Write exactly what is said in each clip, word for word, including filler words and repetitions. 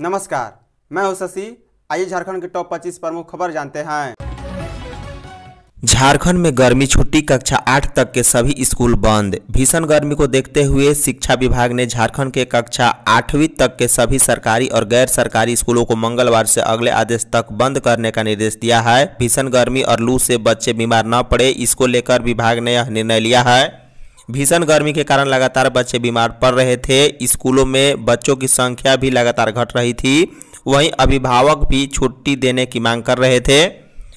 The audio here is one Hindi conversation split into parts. नमस्कार, मैं हूं शशि। आइए झारखंड के टॉप पच्चीस प्रमुख खबर जानते हैं। झारखंड में गर्मी छुट्टी, कक्षा आठ तक के सभी स्कूल बंद। भीषण गर्मी को देखते हुए शिक्षा विभाग ने झारखंड के कक्षा आठवीं तक के सभी सरकारी और गैर सरकारी स्कूलों को मंगलवार से अगले आदेश तक बंद करने का निर्देश दिया है। भीषण गर्मी और लू से बच्चे बीमार न पड़े, इसको लेकर विभाग ने यह निर्णय लिया है। भीषण गर्मी के कारण लगातार बच्चे बीमार पड़ रहे थे। स्कूलों में बच्चों की संख्या भी लगातार घट रही थी। वहीं अभिभावक भी छुट्टी देने की मांग कर रहे थे।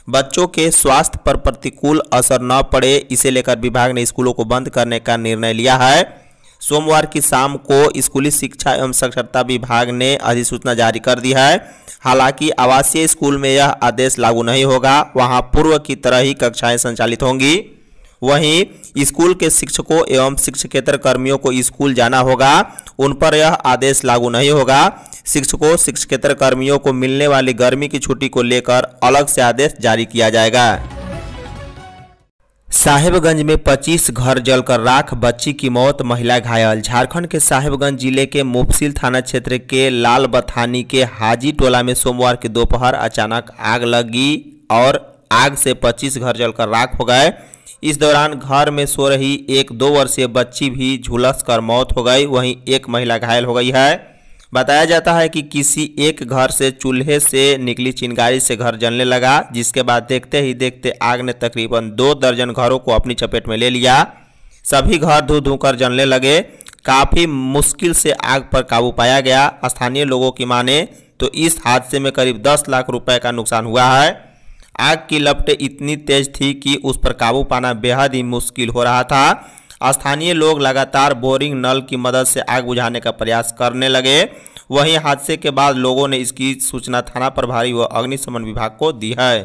बच्चों के स्वास्थ्य पर प्रतिकूल असर न पड़े, इसे लेकर विभाग ने स्कूलों को बंद करने का निर्णय लिया है। सोमवार की शाम को स्कूली शिक्षा एवं साक्षरता विभाग ने अधिसूचना जारी कर दी है। हालांकि आवासीय स्कूल में यह आदेश लागू नहीं होगा, वहां पूर्व की तरह ही कक्षाएं संचालित होंगी। वहीं स्कूल के शिक्षकों एवं शिक्षकेतर कर्मियों को स्कूल जाना होगा, उन पर यह आदेश लागू नहीं होगा। शिक्षकों शिक्षकेतर कर्मियों को मिलने वाली गर्मी की छुट्टी को लेकर अलग से आदेश जारी किया जाएगा। साहेबगंज में पच्चीस घर जलकर राख, बच्ची की मौत, महिला घायल। झारखंड के साहेबगंज जिले के मुफसिल थाना क्षेत्र के लालबथानी के हाजी टोला में सोमवार की दोपहर अचानक आग लगी और आग से पच्चीस घर जलकर राख हो गए। इस दौरान घर में सो रही एक दो वर्षीय बच्ची भी झुलस कर मौत हो गई। वहीं एक महिला घायल हो गई है। बताया जाता है कि किसी एक घर से चूल्हे से निकली चिंगारी से घर जलने लगा, जिसके बाद देखते ही देखते आग ने तकरीबन दो दर्जन घरों को अपनी चपेट में ले लिया। सभी घर धू धू कर जलने लगे। काफ़ी मुश्किल से आग पर काबू पाया गया। स्थानीय लोगों की माने तो इस हादसे में करीब दस लाख रुपये का नुकसान हुआ है। आग की लपटें इतनी तेज थी कि उस पर काबू पाना बेहद ही मुश्किल हो रहा था। स्थानीय लोग लगातार बोरिंग नल की मदद से आग बुझाने का प्रयास करने लगे। वहीं हादसे के बाद लोगों ने इसकी सूचना थाना प्रभारी व अग्निशमन विभाग को दी है।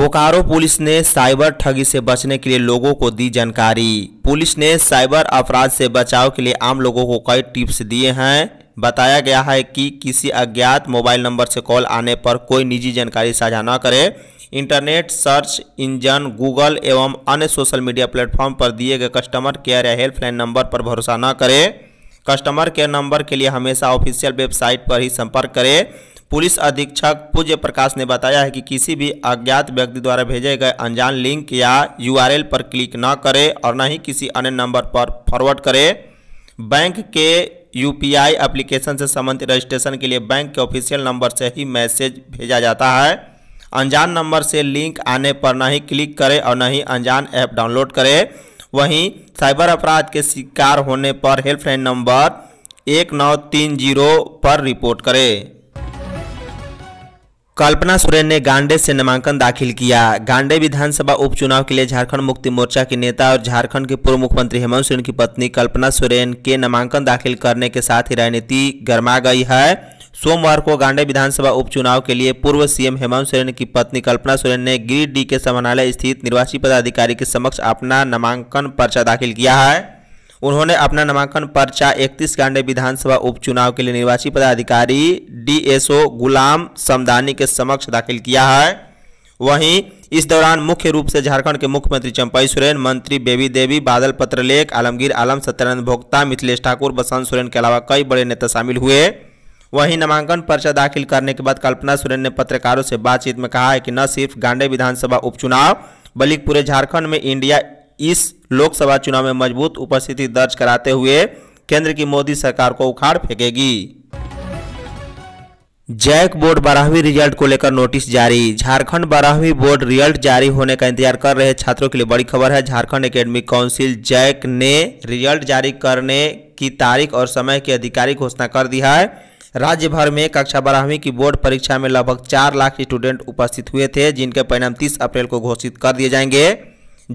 बोकारो पुलिस ने साइबर ठगी से बचने के लिए लोगों को दी जानकारी। पुलिस ने साइबर अपराध से बचाव के लिए आम लोगों को कई टिप्स दिए हैं। बताया गया है कि किसी अज्ञात मोबाइल नंबर से कॉल आने पर कोई निजी जानकारी साझा न करें। इंटरनेट सर्च इंजन, गूगल एवं अन्य सोशल मीडिया प्लेटफॉर्म पर दिए गए कस्टमर केयर या हेल्पलाइन नंबर पर भरोसा न करें। कस्टमर केयर नंबर के लिए हमेशा ऑफिशियल वेबसाइट पर ही संपर्क करें। पुलिस अधीक्षक पूज्य प्रकाश ने बताया है कि किसी भी अज्ञात व्यक्ति द्वारा भेजे गए अनजान लिंक या यू आर एल पर क्लिक न करें और न ही किसी अन्य नंबर पर फॉरवर्ड करें। बैंक के यूपीआई एप्लीकेशन से संबंधित रजिस्ट्रेशन के लिए बैंक के ऑफिशियल नंबर से ही मैसेज भेजा जाता है। अनजान नंबर से लिंक आने पर न ही क्लिक करें और न ही अनजान ऐप डाउनलोड करें। वहीं साइबर अपराध के शिकार होने पर हेल्पलाइन नंबर एक नौ तीन जीरो पर रिपोर्ट करें। कल्पना सोरेन ने गांडे से नामांकन दाखिल किया। गांडे विधानसभा उपचुनाव के लिए झारखंड मुक्ति मोर्चा के नेता और झारखंड के पूर्व मुख्यमंत्री हेमंत सोरेन की पत्नी कल्पना सोरेन के नामांकन दाखिल करने के साथ ही राजनीति गरमा गई है। सोमवार को गांडे विधानसभा उपचुनाव के लिए पूर्व सीएम हेमंत सोरेन की पत्नी कल्पना सोरेन ने गिरिडीह के समाहरणालय स्थित निर्वाची पदाधिकारी के समक्ष अपना नामांकन पर्चा दाखिल किया है। उन्होंने अपना नामांकन पर्चा इकतीस गांडे विधानसभा उपचुनाव के लिए निर्वाची पदाधिकारी D S O Ghulam Samdani के समक्ष दाखिल किया है। वहीं इस दौरान मुख्य रूप से झारखंड के मुख्यमंत्री चंपाई सोरेन, मंत्री बेबी देवी बादल, पत्रलेख आलमगीर आलम, सत्यानंद भोक्ता, मिथिलेश ठाकुर, बसंत सोरेन के अलावा कई बड़े नेता शामिल हुए। वहीं नामांकन पर्चा दाखिल करने के बाद कल्पना सोरेन ने पत्रकारों से बातचीत में कहा है कि न सिर्फ गांडे विधानसभा उपचुनाव बल्कि पूरे झारखंड में इंडिया इस लोकसभा चुनाव में मजबूत उपस्थिति दर्ज कराते हुए केंद्र की मोदी सरकार को उखाड़ फेंकेगी। जैक बोर्ड बारहवीं रिजल्ट को लेकर नोटिस जारी। झारखंड बारहवीं बोर्ड रिजल्ट जारी होने का इंतजार कर रहे छात्रों के लिए बड़ी खबर है। झारखंड एकेडमिक काउंसिल जैक ने रिजल्ट जारी करने की तारीख और समय की आधिकारिक घोषणा कर दी है। राज्य भर में कक्षा बारहवीं की बोर्ड परीक्षा में लगभग चार लाख स्टूडेंट उपस्थित हुए थे, जिनके परिणाम तीस अप्रैल को घोषित कर दिए जाएंगे।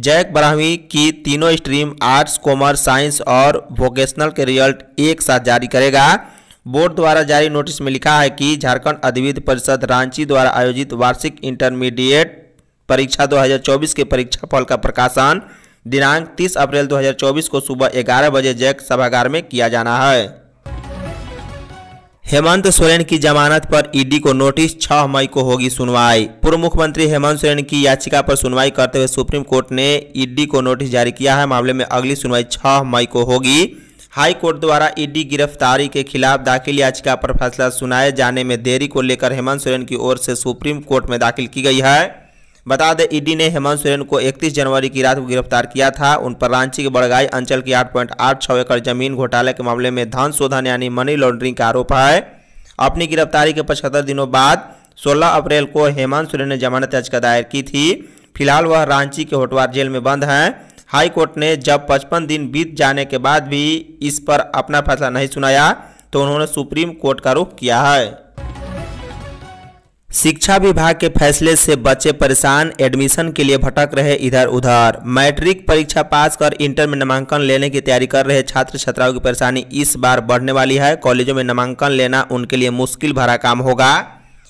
जैक बारहवीं की तीनों स्ट्रीम आर्ट्स, कॉमर्स, साइंस और वोकेशनल के रिजल्ट एक साथ जारी करेगा। बोर्ड द्वारा जारी नोटिस में लिखा है कि झारखंड अधिविद्य परिषद रांची द्वारा आयोजित वार्षिक इंटरमीडिएट परीक्षा दो हज़ार चौबीस के परीक्षा फल का प्रकाशन दिनांक तीस अप्रैल दो हज़ार चौबीस को सुबह ग्यारह बजे जैक सभागार में किया जाना है। हेमंत सोरेन की जमानत पर ईडी को नोटिस, छह मई को होगी सुनवाई। पूर्व मुख्यमंत्री हेमंत सोरेन की याचिका पर सुनवाई करते हुए सुप्रीम कोर्ट ने ईडी को नोटिस जारी किया है। मामले में अगली सुनवाई छह मई को होगी। हाई कोर्ट द्वारा ईडी गिरफ्तारी के खिलाफ दाखिल याचिका पर फैसला सुनाए जाने में देरी को लेकर हेमंत सोरेन की ओर से सुप्रीम कोर्ट में दाखिल की गई है। बता दें, ईडी ने हेमंत सोरेन को इकतीस जनवरी की रात को गिरफ्तार किया था। उन पर रांची के बड़गाई अंचल की आठ पॉइंट आठ छह एकड़ जमीन घोटाले के मामले में धन शोधन यानी मनी लॉन्ड्रिंग का आरोप है। अपनी गिरफ्तारी के पचहत्तर दिनों बाद सोलह अप्रैल को हेमंत सोरेन ने जमानत याचिका दायर की थी। फिलहाल वह रांची के होटवार जेल में बंद हैं। हाईकोर्ट ने जब पचपन दिन बीत जाने के बाद भी इस पर अपना फैसला नहीं सुनाया तो उन्होंने सुप्रीम कोर्ट का रुख किया है। शिक्षा विभाग के फैसले से बच्चे परेशान, एडमिशन के लिए भटक रहे इधर उधर। मैट्रिक परीक्षा पास कर इंटर में नामांकन लेने की तैयारी कर रहे छात्र छात्राओं की परेशानी इस बार बढ़ने वाली है। कॉलेजों में नामांकन लेना उनके लिए मुश्किल भरा काम होगा।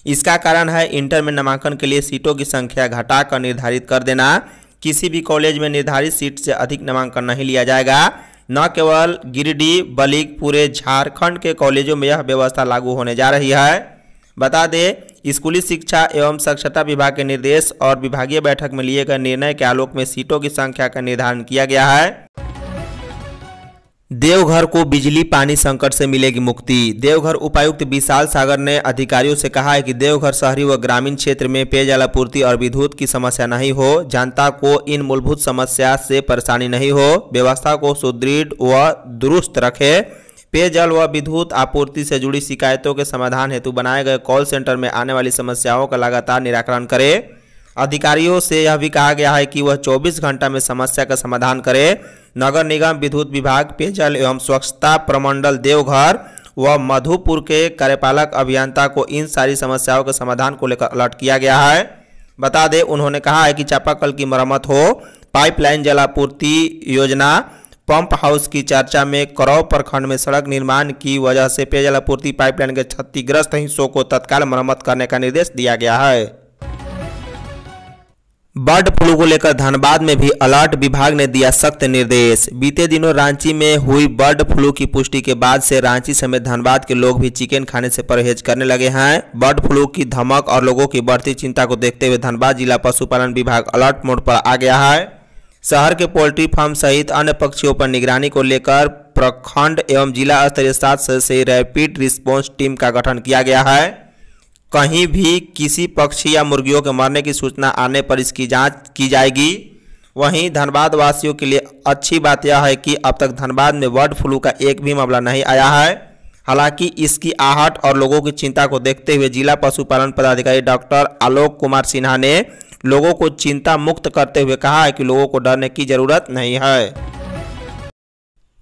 इसका कारण है इंटर में नामांकन के लिए सीटों की संख्या घटाकर निर्धारित कर देना। किसी भी कॉलेज में निर्धारित सीट से अधिक नामांकन नहीं लिया जाएगा। न केवल गिरिडीह बल्कि पूरे झारखंड के कॉलेजों में यह व्यवस्था लागू होने जा रही है। बता दें, स्कूली शिक्षा एवं साक्षरता विभाग के निर्देश और विभागीय बैठक में लिए गए निर्णय के आलोक में सीटों की संख्या का निर्धारण किया गया है। देवघर को बिजली पानी संकट से मिलेगी मुक्ति। देवघर उपायुक्त विशाल सागर ने अधिकारियों से कहा है कि देवघर शहरी व ग्रामीण क्षेत्र में पेयजल आपूर्ति और विद्युत की समस्या नहीं हो, जनता को इन मूलभूत समस्या से परेशानी नहीं हो, व्यवस्था को सुदृढ़ व दुरुस्त रखे। पेयजल व विद्युत आपूर्ति से जुड़ी शिकायतों के समाधान हेतु बनाए गए कॉल सेंटर में आने वाली समस्याओं का लगातार निराकरण करें। अधिकारियों से यह भी कहा गया है कि वह चौबीस घंटा में समस्या का समाधान करें। नगर निगम, विद्युत विभाग, पेयजल एवं स्वच्छता प्रमंडल देवघर व मधुपुर के कार्यपालक अभियंता को इन सारी समस्याओं के समाधान को लेकर अलर्ट किया गया है। बता दें, उन्होंने कहा है कि चापाकल की मरम्मत हो, पाइपलाइन जलापूर्ति योजना, पंप हाउस की चर्चा में करौ प्रखंड में सड़क निर्माण की वजह से पेयजल आपूर्ति पाइपलाइन के क्षतिग्रस्त हिस्सों को तत्काल मरम्मत करने का निर्देश दिया गया है। बर्ड फ्लू को लेकर धनबाद में भी अलर्ट, विभाग ने दिया सख्त निर्देश। बीते दिनों रांची में हुई बर्ड फ्लू की पुष्टि के बाद से रांची समेत धनबाद के लोग भी चिकन खाने से परहेज करने लगे हैं। बर्ड फ्लू की धमक और लोगों की बढ़ती चिंता को देखते हुए धनबाद जिला पशुपालन विभाग अलर्ट मोड पर आ गया है। शहर के पोल्ट्री फार्म सहित अन्य पक्षियों पर निगरानी को लेकर प्रखंड एवं जिला स्तरीय सात सदस्यीय रैपिड रिस्पांस टीम का गठन किया गया है। कहीं भी किसी पक्षी या मुर्गियों के मरने की सूचना आने पर इसकी जांच की जाएगी। वहीं धनबाद वासियों के लिए अच्छी बात यह है कि अब तक धनबाद में बर्ड फ्लू का एक भी मामला नहीं आया है। हालांकि इसकी आहट और लोगों की चिंता को देखते हुए जिला पशुपालन पदाधिकारी डॉक्टर आलोक कुमार सिन्हा ने लोगों को चिंता मुक्त करते हुए कहा है कि लोगों को डरने की जरूरत नहीं है।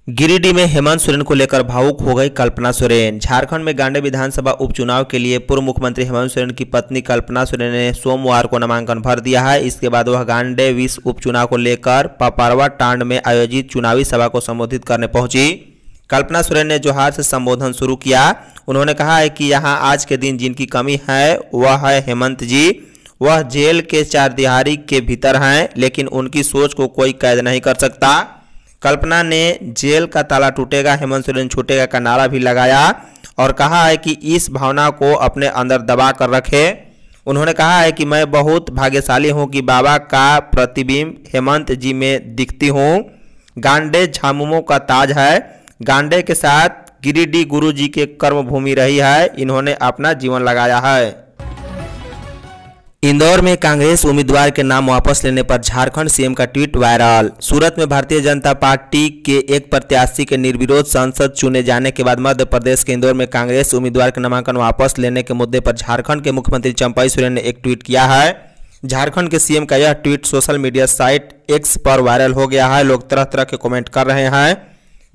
गिरिडीह में हेमंत सोरेन को लेकर भावुक हो गई कल्पना सोरेन। झारखंड में गांडे विधानसभा उपचुनाव के लिए पूर्व मुख्यमंत्री हेमंत सोरेन की पत्नी कल्पना सोरेन ने सोमवार को नामांकन भर दिया है। इसके बाद वह गांडे विश्व उपचुनाव को लेकर पपारवा टांड में आयोजित चुनावी सभा को संबोधित करने पहुंची। कल्पना सोरेन ने जोहार से संबोधन शुरू किया। उन्होंने कहा है कि यहाँ आज के दिन जिनकी कमी है वह है हेमंत जी। वह जेल के चारदिहारी के भीतर हैं, लेकिन उनकी सोच को कोई कैद नहीं कर सकता। कल्पना ने जेल का ताला टूटेगा, हेमंत सोरेन छूटेगा का नारा भी लगाया और कहा है कि इस भावना को अपने अंदर दबा कर रखे। उन्होंने कहा है कि मैं बहुत भाग्यशाली हूं कि बाबा का प्रतिबिंब हेमंत जी में दिखती हूं। गांडे झामुमो का ताज है। गांडे के साथ गिरिडीह गुरु जी के कर्मभूमि रही है। इन्होंने अपना जीवन लगाया है। इंदौर में कांग्रेस उम्मीदवार के नाम वापस लेने पर झारखंड सीएम का ट्वीट वायरल। सूरत में भारतीय जनता पार्टी के एक प्रत्याशी के निर्विरोध सांसद चुने जाने के बाद मध्य प्रदेश के इंदौर में कांग्रेस उम्मीदवार के नामांकन वापस लेने के मुद्दे पर झारखंड के मुख्यमंत्री चंपाई सोरेन ने एक ट्वीट किया है। झारखंड के सीएम का यह tweet social media site X पर वायरल हो गया है। लोग तरह तरह के कमेंट कर रहे हैं।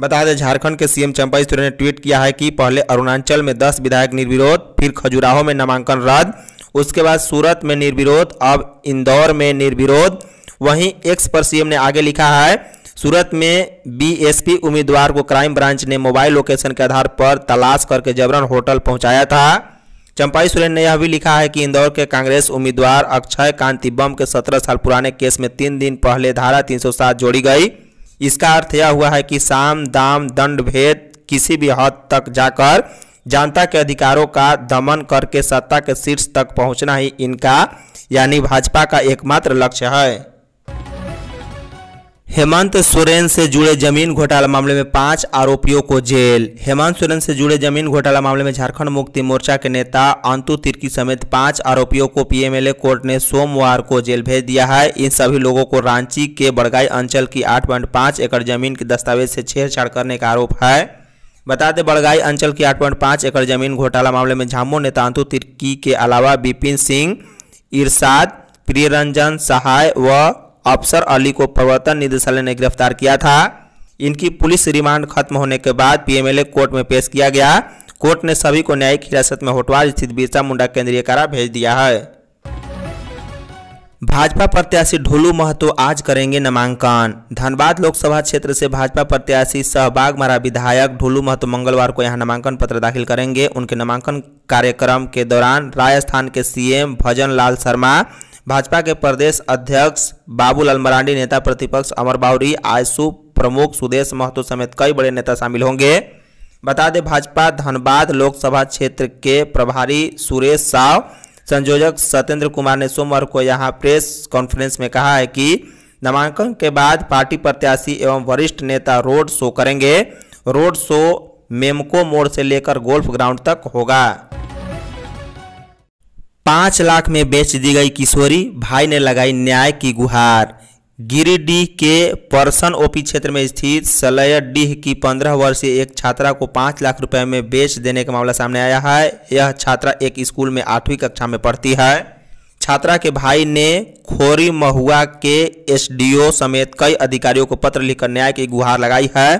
बता दें, झारखंड के सीएम चंपाई सोरेन ने ट्वीट किया है कि पहले अरुणाचल में दस विधायक निर्विरोध, फिर खजुराहो में नामांकन रद्द, उसके बाद सूरत में निर्विरोध, अब इंदौर में निर्विरोध। वहीं एक्स पर सीएम ने आगे लिखा है, सूरत में बीएसपी उम्मीदवार को क्राइम ब्रांच ने मोबाइल लोकेशन के आधार पर तलाश करके जबरन होटल पहुंचाया था। चंपाई सोरेन ने यह भी लिखा है कि इंदौर के कांग्रेस उम्मीदवार अक्षय कांति बम के सत्रह साल पुराने केस में तीन दिन पहले धारा तीन सौ सात जोड़ी गई। इसका अर्थ यह हुआ है कि साम दाम दंड भेद किसी भी हद तक जाकर जनता के अधिकारों का दमन करके सत्ता के शीर्ष तक पहुंचना ही इनका यानी भाजपा का एकमात्र लक्ष्य है। हेमंत सोरेन से जुड़े जमीन घोटाला मामले में पांच आरोपियों को जेल। हेमंत सोरेन से जुड़े जमीन घोटाला मामले में झारखंड मुक्ति मोर्चा के नेता अंतु तिर्की समेत पांच आरोपियों को पीएमएलए कोर्ट ने सोमवार को जेल भेज दिया है। इन सभी लोगों को रांची के बड़गाई अंचल की आठ पॉइंट पाँच एकड़ जमीन के दस्तावेज से छेड़छाड़ करने का आरोप है। बता दें, बड़गाई अंचल की आठ पॉइंट पाँच एकड़ जमीन घोटाला मामले में झामुमो नेता अंतु तिर्की के अलावा विपिन सिंह, इरसाद प्रियरंजन सहाय व अफसर अली को प्रवर्तन निदेशालय ने गिरफ्तार किया था। इनकी पुलिस रिमांड खत्म होने के बाद पीएमएलए कोर्ट में पेश किया गया। कोर्ट ने सभी को न्यायिक हिरासत में होटवार स्थित बिरसा मुंडा केंद्रीय कारा भेज दिया है। भाजपा प्रत्याशी ढुलू महतो आज करेंगे नामांकन। धनबाद लोकसभा क्षेत्र से भाजपा प्रत्याशी सहबाग मारा विधायक ढुलू महतो मंगलवार को यहां नामांकन पत्र दाखिल करेंगे। उनके नामांकन कार्यक्रम के दौरान राजस्थान के सीएम भजन लाल शर्मा, भाजपा के प्रदेश अध्यक्ष बाबूलाल मरांडी, नेता प्रतिपक्ष अमर बाउरी, आयसू प्रमुख सुदेश महतो समेत कई बड़े नेता शामिल होंगे। बता दें, भाजपा धनबाद लोकसभा क्षेत्र के प्रभारी सुरेश साव संयोजक सत्येंद्र कुमार ने सोमवार को यहां प्रेस कॉन्फ्रेंस में कहा है कि नामांकन के बाद पार्टी प्रत्याशी एवं वरिष्ठ नेता रोड शो करेंगे। रोड शो मेमको मोड़ से लेकर गोल्फ ग्राउंड तक होगा। पाँच लाख में बेच दी गई किशोरी, भाई ने लगाई न्याय की गुहार। गिरिडीह के परसन ओपी क्षेत्र में स्थित सलयडीह की पंद्रह वर्षीय एक छात्रा को पाँच लाख रुपए में बेच देने का मामला सामने आया है। यह छात्रा एक स्कूल में आठवीं कक्षा में पढ़ती है। छात्रा के भाई ने खोरी महुआ के एसडीओ समेत कई अधिकारियों को पत्र लिखकर न्याय की गुहार लगाई है।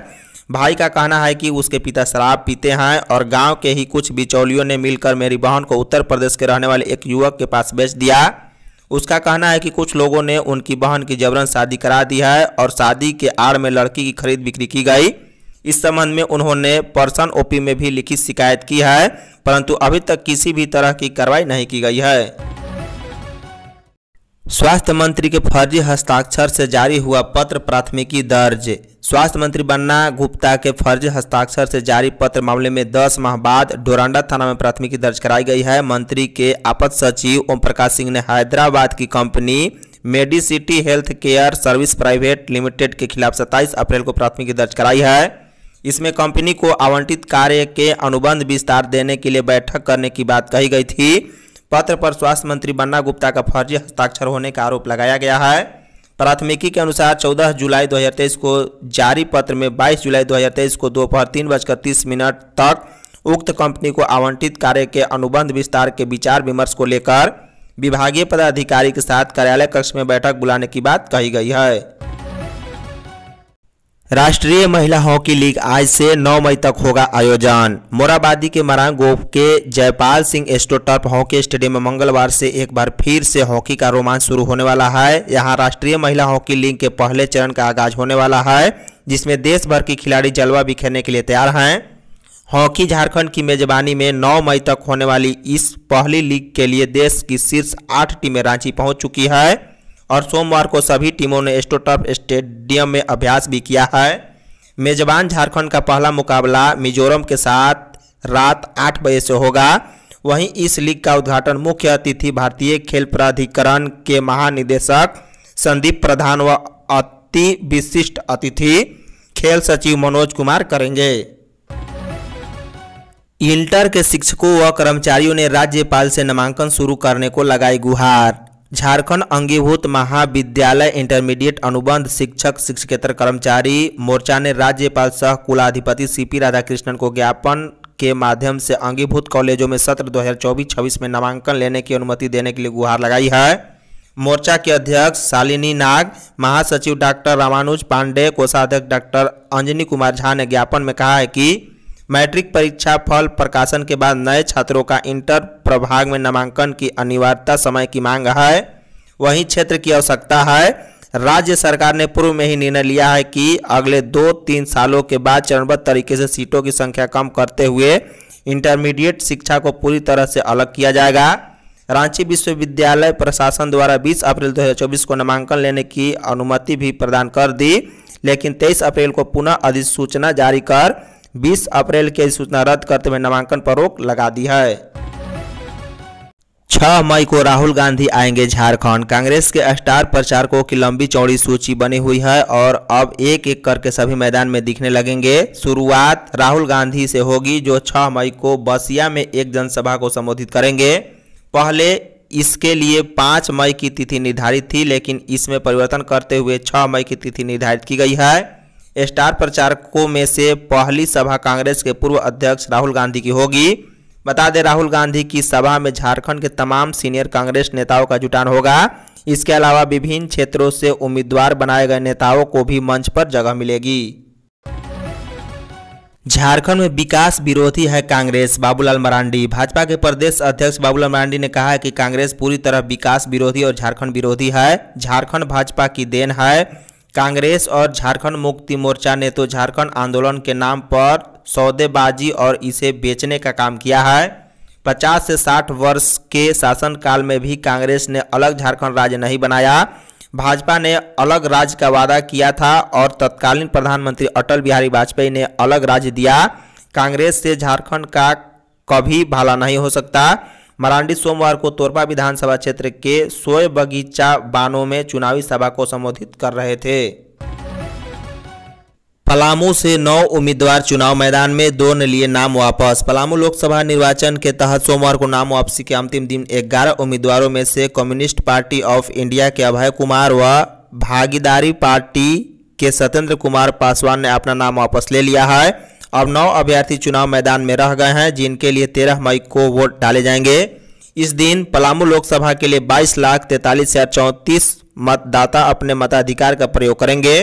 भाई का कहना है कि उसके पिता शराब पीते हैं और गांव के ही कुछ बिचौलियों ने मिलकर मेरी बहन को उत्तर प्रदेश के रहने वाले एक युवक के पास बेच दिया। उसका कहना है कि कुछ लोगों ने उनकी बहन की जबरन शादी करा दी है और शादी के आड़ में लड़की की खरीद बिक्री की गई। इस संबंध में उन्होंने पर्सन ओपी में भी लिखित शिकायत की है, परंतु अभी तक किसी भी तरह की कार्रवाई नहीं की गई है। स्वास्थ्य मंत्री के फर्जी हस्ताक्षर से जारी हुआ पत्र प्राथमिकी दर्ज। स्वास्थ्य मंत्री बन्ना गुप्ता के फर्जी हस्ताक्षर से जारी पत्र मामले में दस माह बाद डोरंडा थाना में प्राथमिकी दर्ज कराई गई है। मंत्री के आपात सचिव ओम प्रकाश सिंह ने हैदराबाद की company Medicity health care service private limited के खिलाफ सत्ताईस अप्रैल को प्राथमिकी दर्ज कराई है। इसमें कंपनी को आवंटित कार्य के अनुबंध विस्तार देने के लिए बैठक करने की बात कही गई थी। पत्र पर स्वास्थ्य मंत्री बन्ना गुप्ता का फर्जी हस्ताक्षर होने का आरोप लगाया गया है। प्राथमिकी के अनुसार चौदह जुलाई दो हज़ार तेईस को जारी पत्र में बाईस जुलाई दो हज़ार तेईस को दोपहर तीन बजकर तीस मिनट तक उक्त कंपनी को आवंटित कार्य के अनुबंध विस्तार के विचार विमर्श को लेकर विभागीय पदाधिकारी के साथ कार्यालय कक्ष में बैठक बुलाने की बात कही गई है। राष्ट्रीय महिला हॉकी लीग आज से नौ मई तक होगा आयोजन। मोराबादी के मरांगोप के Jaipal Singh astro turf hockey stadium में मंगलवार से एक बार फिर से हॉकी का रोमांच शुरू होने वाला है। यहां राष्ट्रीय महिला हॉकी लीग के पहले चरण का आगाज होने वाला है, जिसमें देश भर के खिलाड़ी जलवा बिखेरने के लिए तैयार हैं। हॉकी झारखंड की मेजबानी में नौ मई तक होने वाली इस पहली लीग के लिए देश की शीर्ष आठ टीमें रांची पहुँच चुकी है और सोमवार को सभी टीमों ने एस्ट्रोटर्फ स्टेडियम में अभ्यास भी किया है। मेजबान झारखंड का पहला मुकाबला मिजोरम के साथ रात आठ बजे से होगा। वहीं इस लीग का उद्घाटन मुख्य अतिथि भारतीय खेल प्राधिकरण के महानिदेशक संदीप प्रधान व अति विशिष्ट अतिथि खेल सचिव मनोज कुमार करेंगे। इंटर के शिक्षकों व कर्मचारियों ने राज्यपाल से नामांकन शुरू करने को लगाई गुहार। झारखंड अंगीभूत महाविद्यालय इंटरमीडिएट अनुबंध शिक्षक शिक्षकेतर कर्मचारी मोर्चा ने राज्यपाल सह कुलाधिपति सीपी राधाकृष्णन को ज्ञापन के माध्यम से अंगीभूत कॉलेजों में सत्र दो हज़ार चौबीस छब्बीस में नामांकन लेने की अनुमति देने के लिए गुहार लगाई है। मोर्चा के अध्यक्ष शालिनी नाग, महासचिव डॉक्टर रामानुज पांडे, कोषाध्यक्ष डॉक्टर अंजनी कुमार झा ने ज्ञापन में कहा है कि मैट्रिक परीक्षा फल प्रकाशन के बाद नए छात्रों का इंटर प्रभाग में नामांकन की अनिवार्यता समय की मांग है, वहीं क्षेत्र की आवश्यकता है। राज्य सरकार ने पूर्व में ही निर्णय लिया है कि अगले दो तीन सालों के बाद चरणबद्ध तरीके से सीटों की संख्या कम करते हुए इंटरमीडिएट शिक्षा को पूरी तरह से अलग किया जाएगा। रांची विश्वविद्यालय प्रशासन द्वारा बीस अप्रैल दो हज़ार चौबीस को नामांकन लेने की अनुमति भी प्रदान कर दी, लेकिन तेईस अप्रैल को पुनः अधिसूचना जारी कर बीस अप्रैल की अधिसूचना रद्द करते हुए नामांकन पर रोक लगा दी है। छह मई को राहुल गांधी आएंगे झारखंड। कांग्रेस के स्टार प्रचारकों की लंबी चौड़ी सूची बनी हुई है और अब एक एक करके सभी मैदान में दिखने लगेंगे। शुरुआत राहुल गांधी से होगी जो छह मई को बसिया में एक जनसभा को संबोधित करेंगे। पहले इसके लिए पाँच मई की तिथि निर्धारित थी, लेकिन इसमें परिवर्तन करते हुए छह मई की तिथि निर्धारित की गई है। स्टार प्रचारकों में से पहली सभा कांग्रेस के पूर्व अध्यक्ष राहुल गांधी की होगी। बता दें राहुल गांधी की सभा में झारखंड के तमाम सीनियर कांग्रेस नेताओं का जुटान होगा। इसके अलावा विभिन्न क्षेत्रों से उम्मीदवार बनाए गए नेताओं को भी मंच पर जगह मिलेगी। झारखंड में विकास विरोधी है कांग्रेस, बाबूलाल मरांडी। भाजपा के प्रदेश अध्यक्ष बाबूलाल मरांडी ने कहा है कि कांग्रेस पूरी तरह विकास विरोधी और झारखंड विरोधी है। झारखंड भाजपा की देन है। कांग्रेस और झारखंड मुक्ति मोर्चा ने तो झारखंड आंदोलन के नाम पर सौदेबाजी और इसे बेचने का काम किया है। पचास से साठ वर्ष के शासनकाल में भी कांग्रेस ने अलग झारखंड राज्य नहीं बनाया। भाजपा ने अलग राज्य का वादा किया था और तत्कालीन प्रधानमंत्री अटल बिहारी वाजपेयी ने अलग राज्य दिया। कांग्रेस से झारखंड का कभी भला नहीं हो सकता। मरांडी सोमवार को तोरपा विधानसभा क्षेत्र के सोए बगीचा बानों में चुनावी सभा को संबोधित कर रहे थे। पलामू से नौ उम्मीदवार चुनाव मैदान में, दो ने लिए नाम वापस। पलामू लोकसभा निर्वाचन के तहत सोमवार को नाम वापसी के अंतिम दिन ग्यारह उम्मीदवारों में से कम्युनिस्ट पार्टी ऑफ इंडिया के अभय कुमार व भागीदारी पार्टी के सत्येंद्र कुमार पासवान ने अपना नाम वापस ले लिया है। अब नौ अभ्यर्थी चुनाव मैदान में रह गए हैं, जिनके लिए तेरह मई को वोट डाले जाएंगे। इस दिन पलामू लोकसभा के लिए बाईस लाख तैंतालीस हजार चौंतीस मतदाता अपने मताधिकार का प्रयोग करेंगे।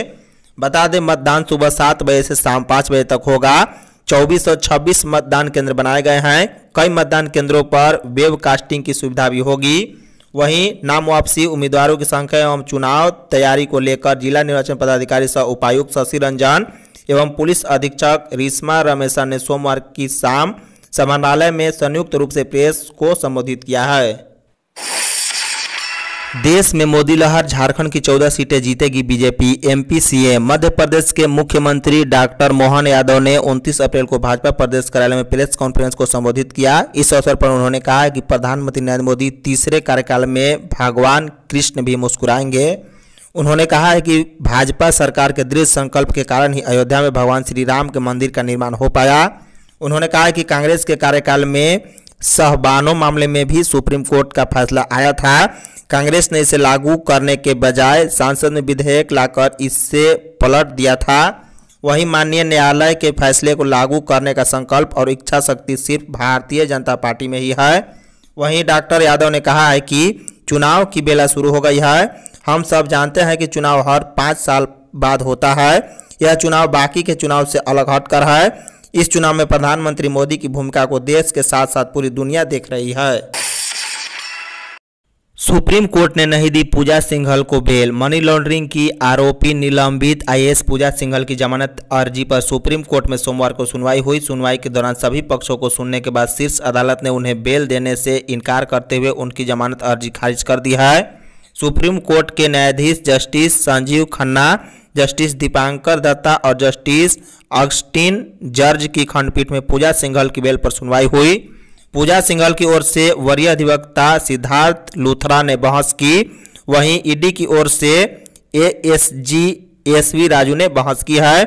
बता दें मतदान सुबह सात बजे से शाम पाँच बजे तक होगा। चौबीस सौ छब्बीस मतदान केंद्र बनाए गए हैं। कई मतदान केंद्रों पर वेब कास्टिंग की सुविधा भी होगी। वहीं नाम वापसी, उम्मीदवारों की संख्या एवं चुनाव तैयारी को लेकर जिला निर्वाचन पदाधिकारी सह उपायुक्त शशि रंजन एवं पुलिस अधीक्षक रीस्मा रमेशन ने सोमवार की शाम समाहरणालय में संयुक्त रूप से प्रेस को संबोधित किया है। देश में मोदी लहर, झारखंड की चौदह सीटें जीतेगी BJP. MP CM, Madhya Pradesh के मुख्यमंत्री डॉक्टर मोहन यादव ने उनतीस अप्रैल को भाजपा प्रदेश कार्यालय में प्रेस कॉन्फ्रेंस को संबोधित किया। इस अवसर पर उन्होंने कहा कि प्रधानमंत्री नरेंद्र मोदी तीसरे कार्यकाल में भगवान कृष्ण भी मुस्कुराएंगे। उन्होंने कहा है कि भाजपा सरकार के दृढ़ संकल्प के कारण ही अयोध्या में भगवान श्री राम के मंदिर का निर्माण हो पाया। उन्होंने कहा कि कांग्रेस के कार्यकाल में सहबानो मामले में भी सुप्रीम कोर्ट का फैसला आया था। कांग्रेस ने इसे लागू करने के बजाय संसद में विधेयक लाकर इससे पलट दिया था। वहीं माननीय न्यायालय के फैसले को लागू करने का संकल्प और इच्छा शक्ति सिर्फ भारतीय जनता पार्टी में ही है। वहीं डॉक्टर यादव ने कहा है कि चुनाव की बेला शुरू हो गई है। हम सब जानते हैं कि चुनाव हर पाँच साल बाद होता है। यह चुनाव बाकी के चुनाव से अलग हटकर है। इस चुनाव में प्रधानमंत्री मोदी की भूमिका को देश के साथ साथ पूरी दुनिया देख रही है। सुप्रीम कोर्ट ने नहीं दी पूजा सिंघल को बेल। मनी लॉन्ड्रिंग की आरोपी निलंबित आईएएस पूजा सिंघल की जमानत अर्जी पर सुप्रीम कोर्ट में सोमवार को सुनवाई हुई। सुनवाई के दौरान सभी पक्षों को सुनने के बाद शीर्ष अदालत ने उन्हें बेल देने से इनकार करते हुए उनकी जमानत अर्जी खारिज कर दी है। सुप्रीम कोर्ट के न्यायाधीश जस्टिस संजीव खन्ना, जस्टिस दीपांकर दत्ता और जस्टिस ऑगस्टिन जर्ज की खंडपीठ में पूजा सिंघल की बेल पर सुनवाई हुई। पूजा सिंघल की ओर से वरीय अधिवक्ता सिद्धार्थ लूथरा ने बहस की। वहीं ईडी की ओर से एएसजी एसवी राजू ने बहस की है।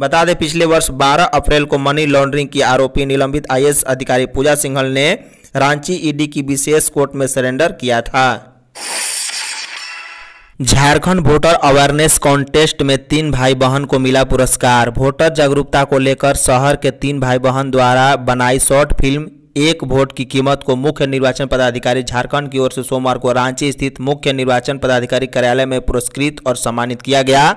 बता दें पिछले वर्ष बारह अप्रैल को मनी लॉन्ड्रिंग की आरोपी निलंबित आईएएस अधिकारी पूजा सिंघल ने रांची ईडी की विशेष कोर्ट में सरेंडर किया था। झारखंड वोटर अवेयरनेस कॉन्टेस्ट में तीन भाई बहन को मिला पुरस्कार। वोटर जागरूकता को लेकर शहर के तीन भाई बहन द्वारा बनाई शॉर्ट फिल्म एक वोट की कीमत को मुख्य निर्वाचन पदाधिकारी झारखंड की ओर से सोमवार को रांची स्थित मुख्य निर्वाचन पदाधिकारी कार्यालय में पुरस्कृत और सम्मानित किया गया।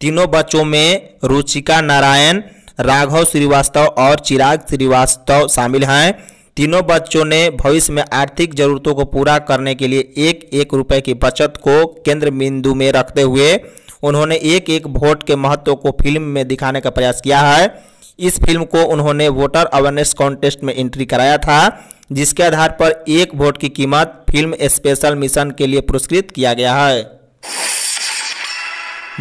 तीनों बच्चों में रुचिका नारायण, राघव श्रीवास्तव और चिराग श्रीवास्तव शामिल हैं। तीनों बच्चों ने भविष्य में आर्थिक जरूरतों को पूरा करने के लिए एक एक रुपये की बचत को केंद्र बिंदु में रखते हुए उन्होंने एक एक वोट के महत्व को फिल्म में दिखाने का प्रयास किया है। इस फिल्म को उन्होंने वोटर अवेयरनेस कॉन्टेस्ट में एंट्री कराया था, जिसके आधार पर एक वोट की कीमत फिल्म स्पेशल मिशन के लिए पुरस्कृत किया गया है।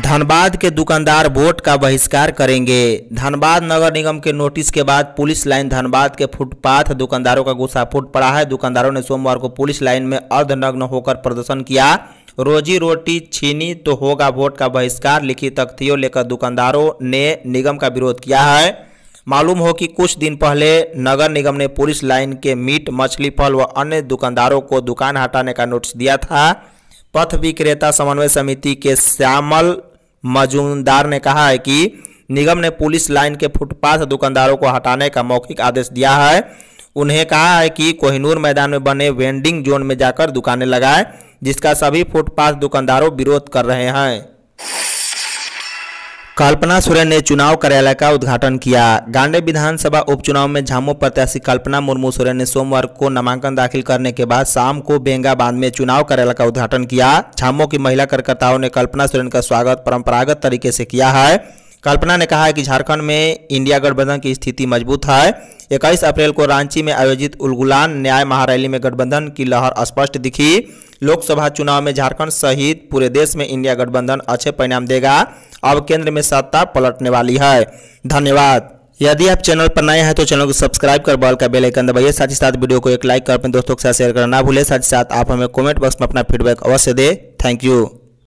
धनबाद के दुकानदार वोट का बहिष्कार करेंगे। धनबाद नगर निगम के नोटिस के बाद पुलिस लाइन धनबाद के फुटपाथ दुकानदारों का गुस्सा फूट पड़ा है। दुकानदारों ने सोमवार को पुलिस लाइन में अर्धनग्न होकर प्रदर्शन किया। रोजी रोटी छीनी तो होगा वोट का बहिष्कार, लिखी तख्तियों लेकर दुकानदारों ने निगम का विरोध किया है। मालूम हो कि कुछ दिन पहले नगर निगम ने पुलिस लाइन के मीट, मछली, फल व अन्य दुकानदारों को दुकान हटाने का नोटिस दिया था। पथ विक्रेता समन्वय समिति के श्यामल मजूमदार ने कहा है कि निगम ने पुलिस लाइन के फुटपाथ दुकानदारों को हटाने का मौखिक आदेश दिया है। उन्हें कहा है कि कोहिनूर मैदान में बने वेंडिंग जोन में जाकर दुकानें लगाएं, जिसका सभी फुटपाथ दुकानदारों विरोध कर रहे हैं। कल्पना सोरेन ने चुनाव कार्यालय का उद्घाटन किया। गांडे विधानसभा उपचुनाव में झामुमो प्रत्याशी कल्पना मुर्मू सोरेन ने सोमवार को नामांकन दाखिल करने के बाद शाम को बेंगा बांध में चुनाव कार्यालय का उद्घाटन किया। झामुमो की महिला कार्यकर्ताओं ने कल्पना सोरेन का स्वागत परंपरागत तरीके से किया है। कल्पना ने कहा है कि झारखंड में इंडिया गठबंधन की स्थिति मजबूत है। इक्कीस अप्रैल को रांची में आयोजित उलगुलान न्याय महारैली में गठबंधन की लहर स्पष्ट दिखी। लोकसभा चुनाव में झारखंड सहित पूरे देश में इंडिया गठबंधन अच्छे परिणाम देगा। अब केंद्र में सत्ता पलटने वाली है। धन्यवाद। यदि आप चैनल पर नए हैं तो चैनल को सब्सक्राइब कर बॉल का बेल आइकन दबाइए। साथ ही साथ वीडियो को एक लाइक कर अपने दोस्तों के साथ शेयर करना ना भूलें। साथ ही साथ आप हमें कमेंट बॉक्स में अपना फीडबैक अवश्य दें। Thank you.